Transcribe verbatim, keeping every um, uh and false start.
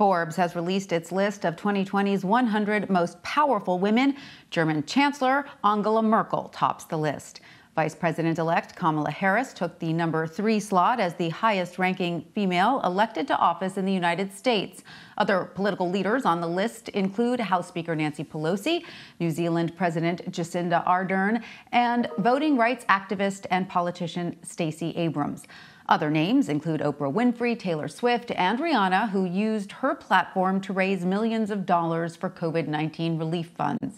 Forbes has released its list of twenty twenty's one hundred most powerful women. German Chancellor Angela Merkel tops the list. Vice President-elect Kamala Harris took the number three slot as the highest-ranking female elected to office in the United States. Other political leaders on the list include House Speaker Nancy Pelosi, New Zealand President Jacinda Ardern, and voting rights activist and politician Stacey Abrams. Other names include Oprah Winfrey, Taylor Swift, and Rihanna, who used her platform to raise millions of dollars for COVID nineteen relief funds.